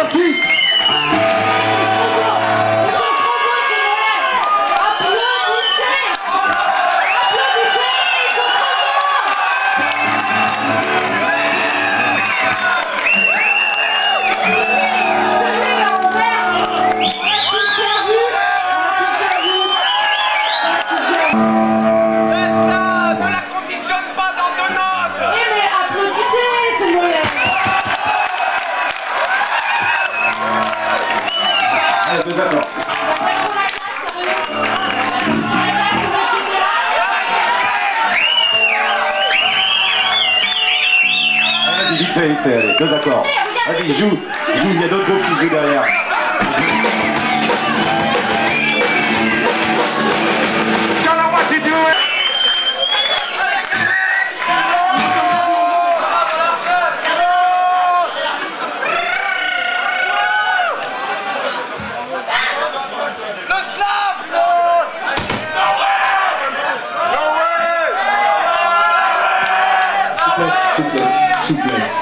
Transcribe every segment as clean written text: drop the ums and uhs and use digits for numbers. Merci. Vas-y, vite fait, vite fait, allez, deux accords. Vas-y, joue, joue, il y a d'autres groupes qui jouent derrière. Souplesse.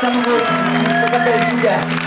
Sammy Woods, that's a very good guess.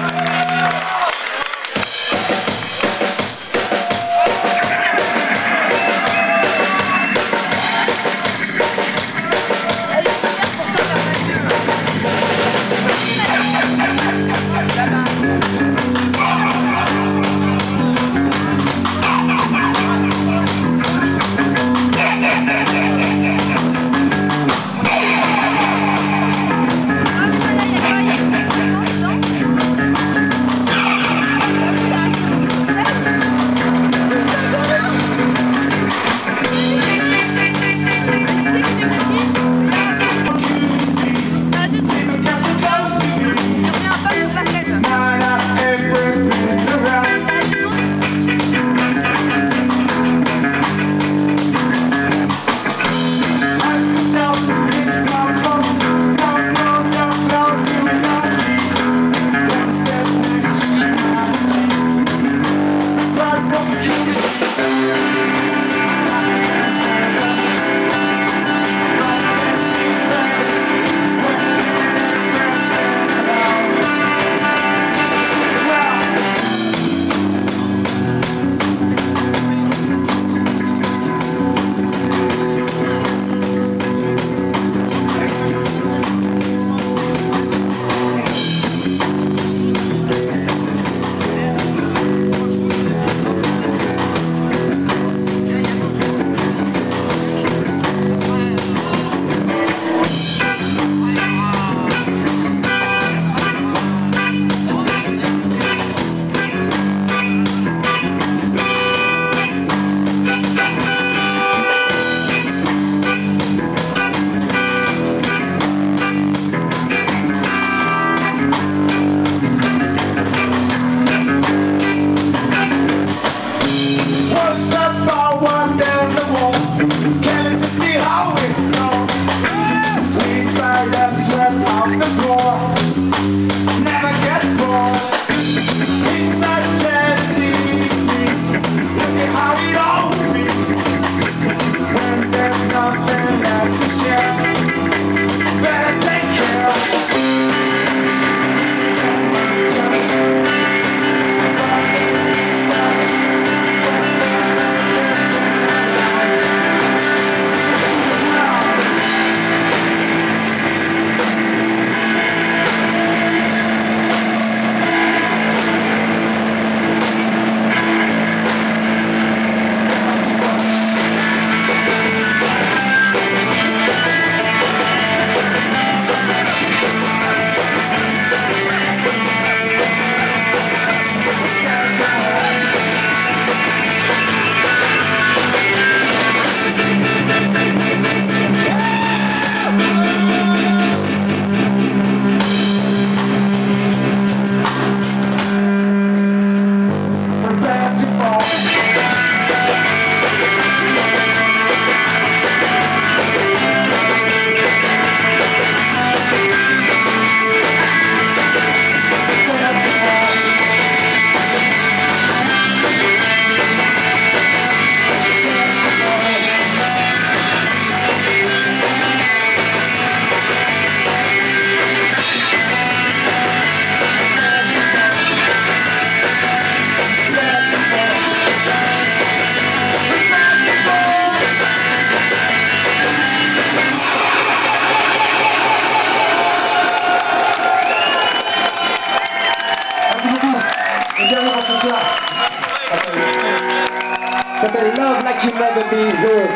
Love like you never been hurt.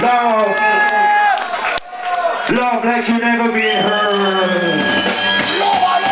Love. Love like you never been hurt. Oh my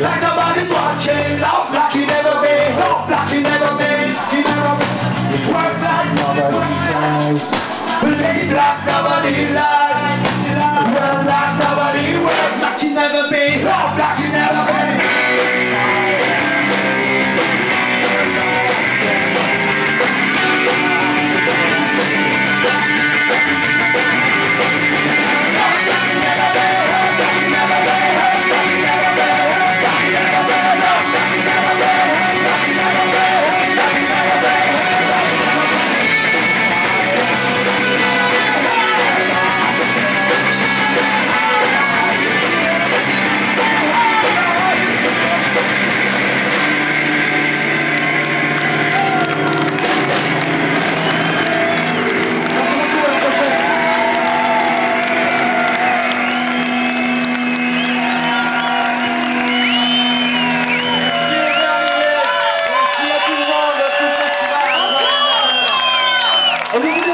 Like nobody's watching. Love like you never been. Love like you never been. You never been. You work like nobody knows. Believe like nobody lies. Work like nobody works. Like you never been. Love like you never been. Thank you.